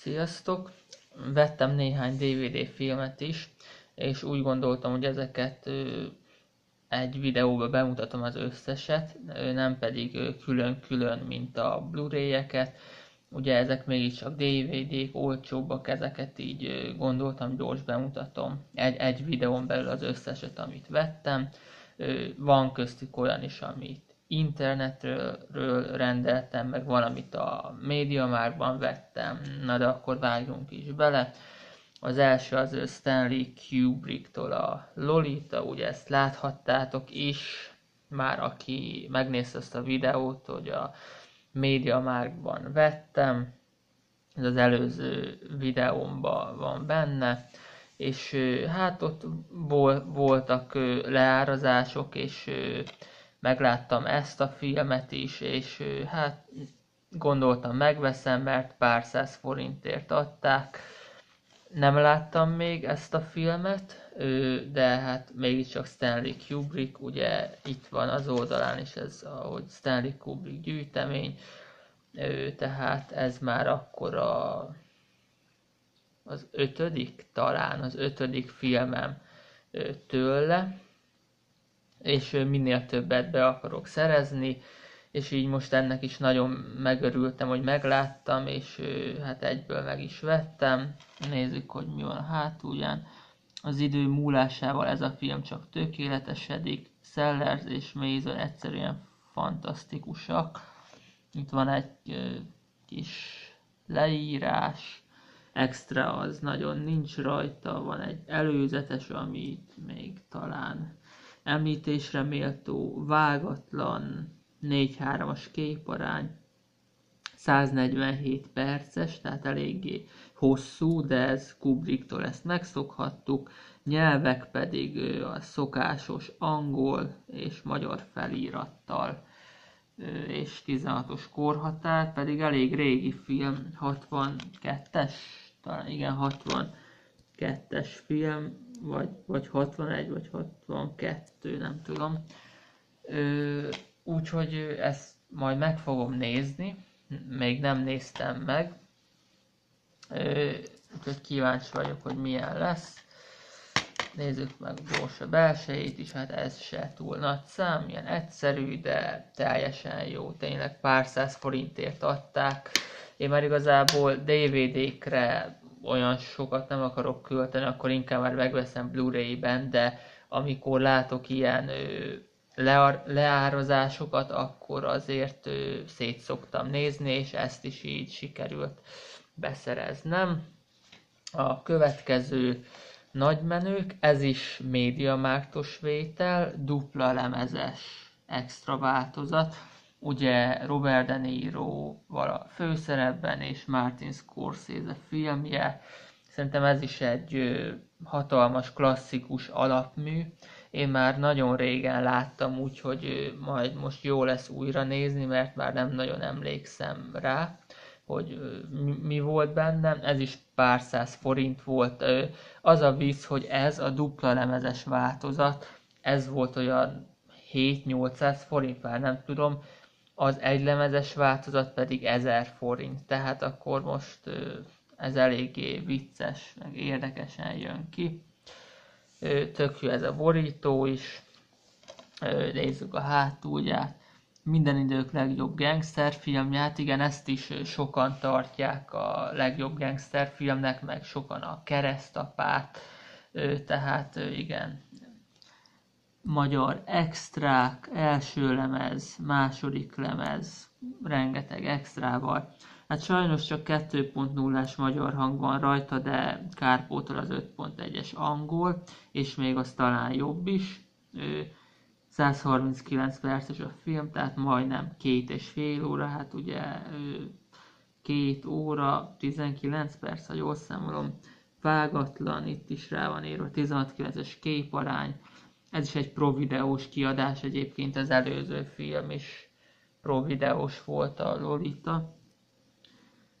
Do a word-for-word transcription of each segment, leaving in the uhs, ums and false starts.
Sziasztok! Vettem néhány dé vé dé filmet is, és úgy gondoltam, hogy ezeket egy videóba bemutatom az összeset, nem pedig külön-külön, mint a Blu-ray-eket. Ugye ezek mégiscsak dé vé dék, olcsóbbak, ezeket így gondoltam, gyors bemutatom. Egy, egy videón belül az összeset, amit vettem. Van köztük olyan is, amit internetről rendeltem, meg valamit a MediaMarktban vettem, na de akkor vágjunk is bele. Az első az Stanley Kubricktól a Lolita, ugye ezt láthattátok is, már aki megnézte ezt a videót, hogy a MediaMarktban vettem, ez az előző videómban van benne, és hát ott voltak leárazások, és megláttam ezt a filmet is, és hát gondoltam, megveszem, mert pár száz forintért adták. Nem láttam még ezt a filmet, de hát mégiscsak Stanley Kubrick, ugye itt van az oldalán is ez, ahogy Stanley Kubrick gyűjtemény, tehát ez már akkor a, az ötödik, talán az ötödik filmem tőle, és minél többet be akarok szerezni, és így most ennek is nagyon megörültem, hogy megláttam, és hát egyből meg is vettem. Nézzük, hogy mi van hátulján. Az idő múlásával ez a film csak tökéletesedik, Sellers és Mason egyszerűen fantasztikusak. Itt van egy kis leírás, extra az nagyon nincs rajta, van egy előzetes, amit még talán említésre méltó, vágatlan, négy-hármas képarány, száznegyvenhét perces, tehát eléggé hosszú, de ez Kubricktól, ezt megszokhattuk, nyelvek pedig a szokásos angol és magyar felirattal, és tizenhatos korhatár, pedig elég régi film, hatvankettes, talán igen, hatvankettes film, Vagy, vagy hatvanegy, vagy hatvankettő, nem tudom. Úgyhogy ezt majd meg fogom nézni. Még nem néztem meg. Ö, úgyhogy kíváncsi vagyok, hogy milyen lesz. Nézzük meg gyors a belsejét is, hát ez se túl nagy szám. Ilyen egyszerű, de teljesen jó. Tényleg pár száz forintért adták. Én már igazából dé vé dékre olyan sokat nem akarok költeni, akkor inkább már megveszem Blu-ray-ben, de amikor látok ilyen ö, lear, leárazásokat, akkor azért ö, szét szoktam nézni, és ezt is így sikerült beszereznem. A következő Nagymenők, ez is MediaMarktos vétel, dupla lemezes extra változat. Ugye Robert De Niro vala főszerepben, és Martin Scorsese filmje. Szerintem ez is egy hatalmas, klasszikus alapmű. Én már nagyon régen láttam, úgyhogy majd most jó lesz újra nézni, mert már nem nagyon emlékszem rá, hogy mi volt bennem. Ez is pár száz forint volt. Az a vicc, hogy ez a dupla lemezes változat, ez volt olyan hétszáz-nyolcszáz forint, már nem tudom, az egylemezes változat pedig ezer forint, tehát akkor most ez eléggé vicces, meg érdekesen jön ki. Tök jó ez a borító is, nézzük a hátulját. Minden idők legjobb gangsterfilmját, igen, ezt is sokan tartják a legjobb gangsterfilmnek, meg sokan a Keresztapát, tehát igen. Magyar extrák, első lemez, második lemez, rengeteg extrával. Hát sajnos csak kettő pont nullás magyar hang van rajta, de kárpótol az öt pont egyes angol, és még az talán jobb is. százharminckilenc perces a film, tehát majdnem két és fél óra, hát ugye két óra, tizenkilenc perc, ha jól számolom. Vágatlan, itt is rá van írva, tizenhat kilences képarány. Ez is egy provideós kiadás, egyébként az előző film is provideós volt, a Lolita.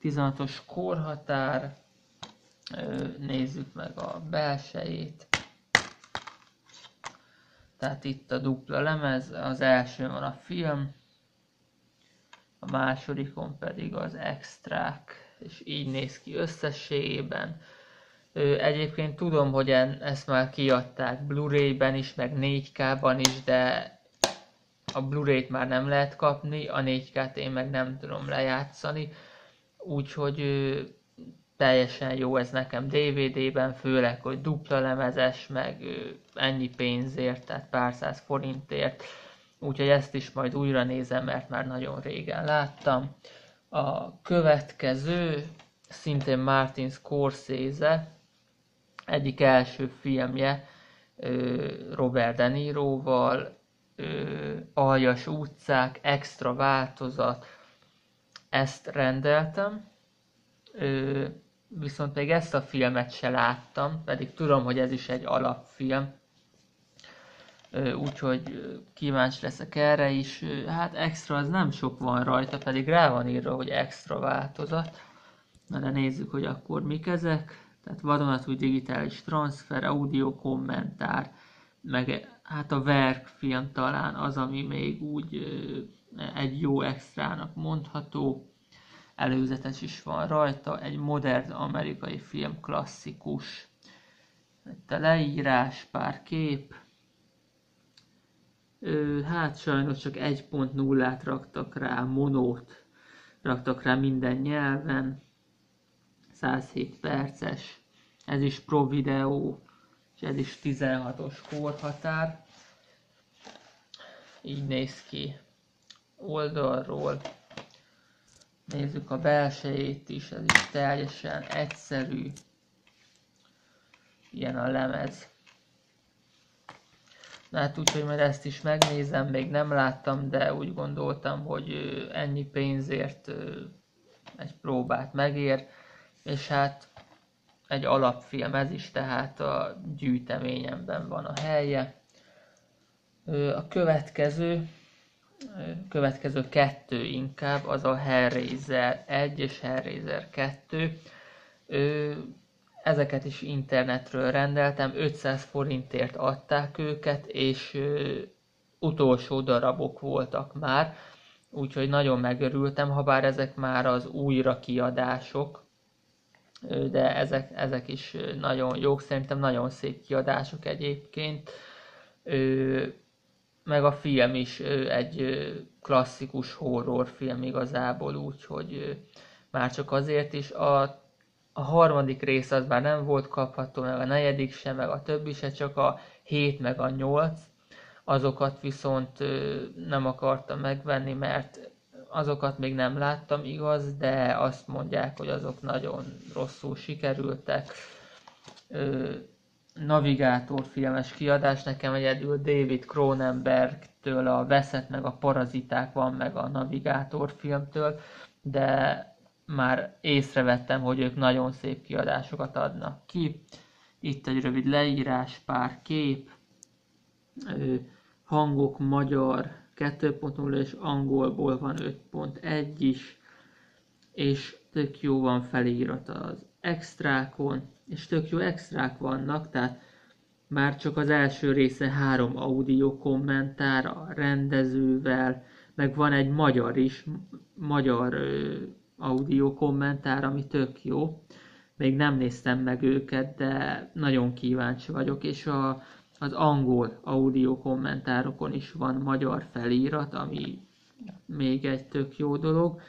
tizenhatos korhatár, nézzük meg a belsejét. Tehát itt a dupla lemez, az elsőn van a film, a másodikon pedig az extrák. és így néz ki összességében. Egyébként tudom, hogy ezt már kiadták Blu-ray-ben is, meg négy ká-ban is, de a Blu-ray-t már nem lehet kapni, a négy ká-t én meg nem tudom lejátszani, úgyhogy teljesen jó ez nekem dé vé dé-ben, főleg, hogy dupla lemezes, meg ennyi pénzért, tehát pár száz forintért, úgyhogy ezt is majd újra nézem, mert már nagyon régen láttam. A következő, szintén Martin Scorsese, egyik első filmje Robert De Niroval, Aljas utcák, extra változat, ezt rendeltem. Ö, viszont még ezt a filmet se láttam, pedig tudom, hogy ez is egy alapfilm, úgyhogy kíváncsi leszek erre is. Hát extra az nem sok van rajta, pedig rá van írva, hogy extra változat. Na de nézzük, hogy akkor mik ezek. Tehát vadonatúj digitális transfer, audio kommentár, meg hát a verkfilm talán az, ami még úgy egy jó extrának mondható. Előzetes is van rajta, egy modern amerikai film klasszikus. Itt a leírás, pár kép. Hát sajnos csak egy pont nullát raktak rá, monót raktak rá minden nyelven. száz hét perces, ez is pro videó, és ez is tizenhatos korhatár. Így néz ki oldalról. Nézzük a belsejét is, ez is teljesen egyszerű. Ilyen a lemez. Na hát úgyhogy majd ezt is megnézem, még nem láttam, de úgy gondoltam, hogy ennyi pénzért egy próbát megér. És hát egy alapfilm ez is, tehát a gyűjteményemben van a helye. A következő, következő kettő inkább, az a Hellraiser egy és Hellraiser kettő. Ezeket is internetről rendeltem, ötszáz forintért adták őket, és utolsó darabok voltak már, úgyhogy nagyon megörültem, ha bár ezek már az újrakiadások, de ezek, ezek is nagyon jók, szerintem nagyon szép kiadások egyébként. Meg a film is egy klasszikus horrorfilm igazából, úgyhogy már csak azért is. A, a harmadik rész az már nem volt kapható, meg a negyedik sem, meg a többi se, csak a hét meg a nyolc. Azokat viszont nem akartam megvenni, mert azokat még nem láttam, igaz, de azt mondják, hogy azok nagyon rosszul sikerültek. Navigátorfilmes kiadás, nekem egyedül David Cronenbergtől a Veszett meg a Paraziták van, meg a Navigátorfilmtől, de már észrevettem, hogy ők nagyon szép kiadásokat adnak ki. Itt egy rövid leírás, pár kép, hangok magyar kettő pont nulla és angolból van öt pont egy is, és tök jó van felirat az extrákon, és tök jó extrák vannak, tehát már csak az első része három audio kommentár a rendezővel, meg van egy magyar is, magyar ö, audio kommentár, ami tök jó. Még nem néztem meg őket, de nagyon kíváncsi vagyok, és a az angol audio kommentárokon is van magyar felirat, ami még egy tök jó dolog.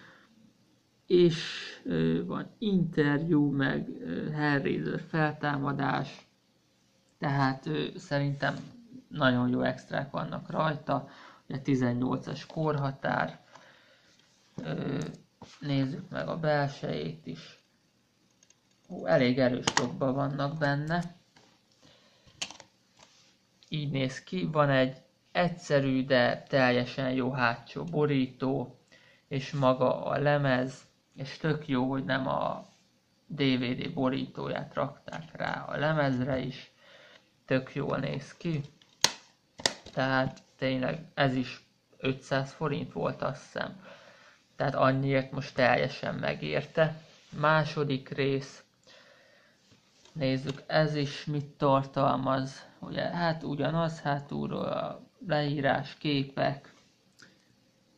És ö, van interjú, meg Hellraiser feltámadás, tehát ö, szerintem nagyon jó extrák vannak rajta. Ugye tizennyolcas korhatár, ö, nézzük meg a belsejét is. Hú, elég erős dobba vannak benne. Így néz ki, van egy egyszerű, de teljesen jó hátsó borító, és maga a lemez, és tök jó, hogy nem a dé vé dé borítóját rakták rá a lemezre is, tök jól néz ki. Tehát tényleg ez is ötszáz forint volt, azt hiszem, tehát annyiért most teljesen megérte. Második rész. Nézzük, ez is mit tartalmaz. Ugye, hát ugyanaz, hátulról a leírás, képek,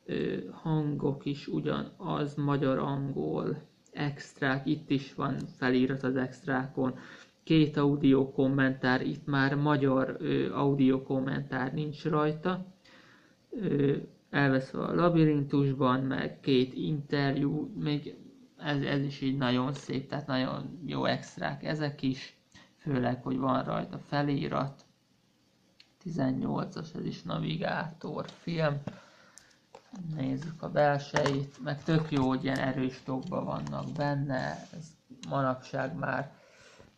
ö, hangok is ugyanaz, magyar-angol, extrák, itt is van felirat az extrákon, két audio kommentár, itt már magyar ö, audio kommentár nincs rajta, ö, elveszve a labirintusban, meg két interjú, még ez, ez is így nagyon szép, tehát nagyon jó extrák ezek is, főleg, hogy van rajta felirat, tizennyolcas, ez is Navigátorfilm. Nézzük a belsejét, meg tök jó, hogy ilyen erős tokba vannak benne, ez manapság már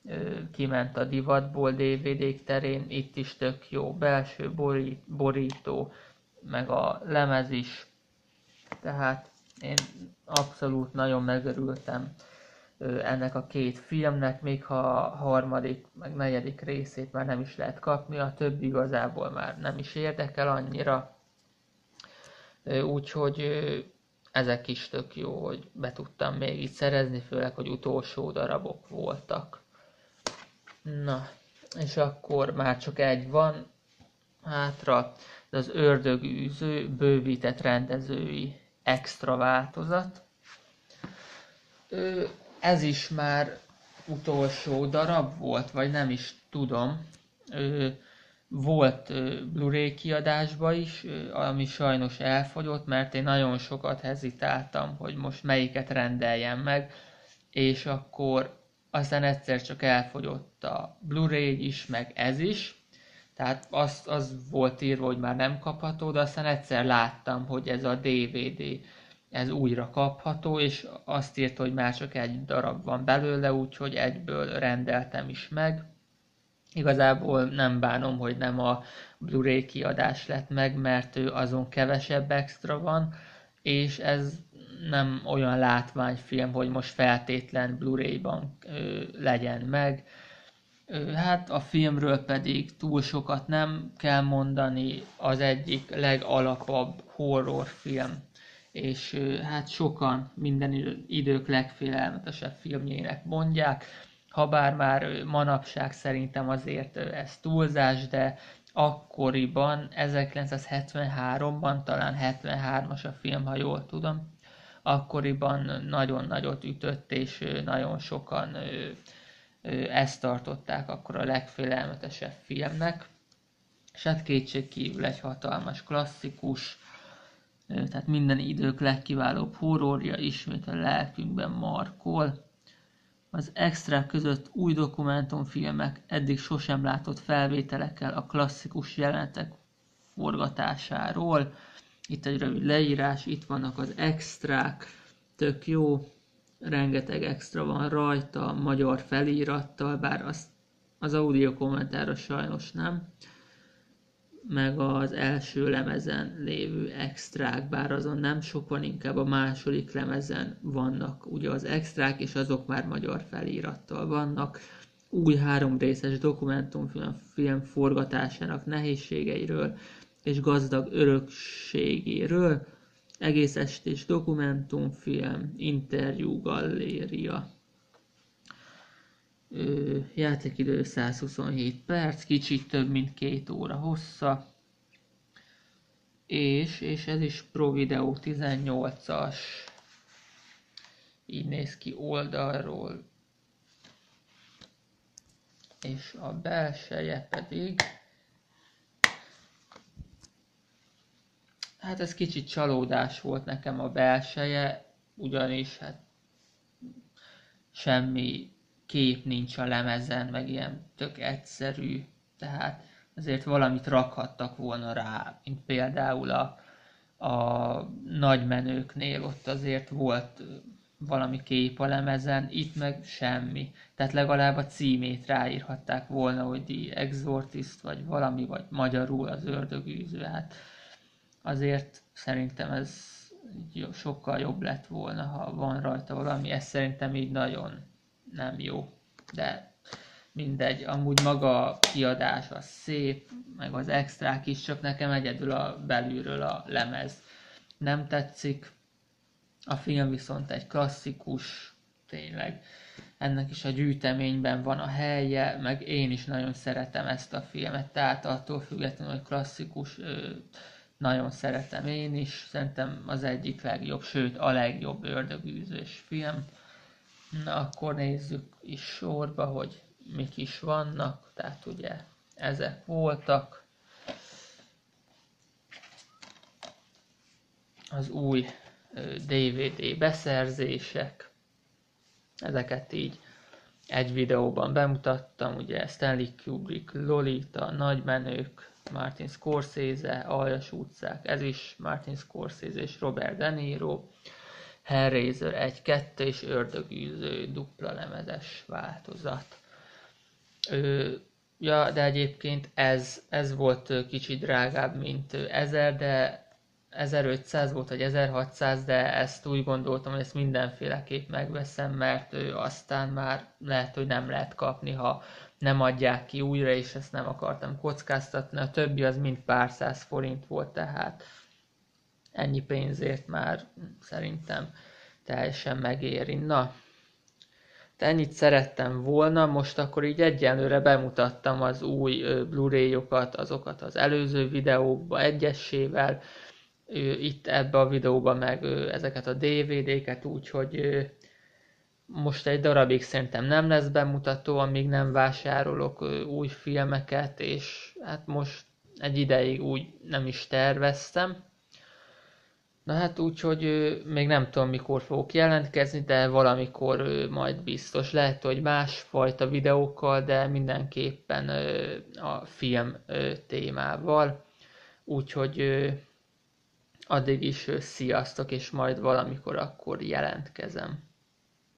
ö, kiment a divatból dé vé dék terén, itt is tök jó belső borít, borító, meg a lemez is, tehát én abszolút nagyon megörültem ö, ennek a két filmnek, még ha a harmadik, meg negyedik részét már nem is lehet kapni, a többi igazából már nem is érdekel annyira. Úgyhogy ezek is tök jó, hogy be tudtam még így szerezni, főleg, hogy utolsó darabok voltak. Na, és akkor már csak egy van hátra, de az Ördögűző bővített rendezői extra változat. Ez is már utolsó darab volt, vagy nem is tudom. Volt Blu-ray kiadásba is, ami sajnos elfogyott, mert én nagyon sokat hezitáltam, hogy most melyiket rendeljem meg, és akkor aztán egyszer csak elfogyott a Blu-ray is, meg ez is, tehát az, az volt írva, hogy már nem kapható, de aztán egyszer láttam, hogy ez a dé vé dé, ez újra kapható, és azt írt, hogy már csak egy darab van belőle, úgyhogy egyből rendeltem is meg. Igazából nem bánom, hogy nem a Blu-ray kiadás lett meg, mert azon kevesebb extra van, és ez nem olyan látványfilm, hogy most feltétlen Blu-ray-ban ö, legyen meg. Ö, hát a filmről pedig túl sokat nem kell mondani, az egyik legalapabb horrorfilm, és ö, hát sokan minden idők legfélelmetesebb filmjének mondják, habár már manapság szerintem azért ez túlzás, de akkoriban, ezerkilencszázhetvenháromban, talán hetvenhármas a film, ha jól tudom, akkoriban nagyon nagyot ütött, és nagyon sokan ezt tartották akkor a legfélelmetesebb filmnek. És hát kétségkívül egy hatalmas klasszikus, tehát minden idők legkiválóbb horrorja ismét a lelkünkben markol. Az extrák között új dokumentumfilmek, eddig sosem látott felvételekkel a klasszikus jelenetek forgatásáról. Itt egy rövid leírás, itt vannak az extrák, tök jó, rengeteg extra van rajta, magyar felirattal, bár az, az audio kommentára sajnos nem, meg az első lemezen lévő extrák, bár azon nem sok van, inkább a második lemezen vannak ugye az extrák, és azok már magyar felirattal vannak. Új három részes dokumentumfilm forgatásának nehézségeiről és gazdag örökségéről, egész estés dokumentumfilm, interjú, galléria. Ö, játékidő száz huszonhét perc, kicsit több mint két óra hossza, és, és ez is Pro Video tizennyolcas, így néz ki oldalról, és a belseje pedig, hát ez kicsit csalódás volt nekem a belseje, ugyanis hát semmi kép nincs a lemezen, meg ilyen tök egyszerű, tehát azért valamit rakhattak volna rá, mint például a, a Nagymenőknél, ott azért volt valami kép a lemezen, itt meg semmi, tehát legalább a címét ráírhatták volna, hogy The Exorcist, vagy valami, vagy magyarul az Ördögűző, hát azért szerintem ez sokkal jobb lett volna, ha van rajta valami, ez szerintem így nagyon nem jó, de mindegy, amúgy maga a kiadás az szép, meg az extrák is, csak nekem egyedül a belülről a lemez nem tetszik. A film viszont egy klasszikus, tényleg, ennek is a gyűjteményben van a helye, meg én is nagyon szeretem ezt a filmet, tehát attól függetlenül, hogy klasszikus, nagyon szeretem én is, szerintem az egyik legjobb, sőt a legjobb ördögűzős film. Na, akkor nézzük is sorba, hogy mik is vannak. Tehát ugye ezek voltak. Az új dé vé dé beszerzések. Ezeket így egy videóban bemutattam. Ugye Stanley Kubrick, Lolita, Nagymenők, Martin Scorsese, Aljas utcák. Ez is Martin Scorsese és Robert De Niro. Hellraiser egy kettő és Ördögűző dupla lemezes változat. Ö, ja, de egyébként ez, ez volt kicsit drágább, mint ezer, de ezerötszáz volt, vagy ezerhatszáz, de ezt úgy gondoltam, hogy ezt mindenféleképp megveszem, mert ő aztán már lehet, hogy nem lehet kapni, ha nem adják ki újra, és ezt nem akartam kockáztatni. A többi az mind pár száz forint volt, tehát ennyi pénzért már szerintem teljesen megéri. Na, de ennyit szerettem volna, most akkor így egyenlőre bemutattam az új Blu-rayokat, azokat az előző videókba egyesével, itt ebbe a videóban meg ezeket a dé vé déket, úgyhogy most egy darabig szerintem nem lesz bemutató, amíg nem vásárolok új filmeket, és hát most egy ideig úgy nem is terveztem. Na hát úgyhogy még nem tudom, mikor fogok jelentkezni, de valamikor majd biztos. Lehet, hogy másfajta videókkal, de mindenképpen a film témával. Úgyhogy addig is sziasztok, és majd valamikor akkor jelentkezem.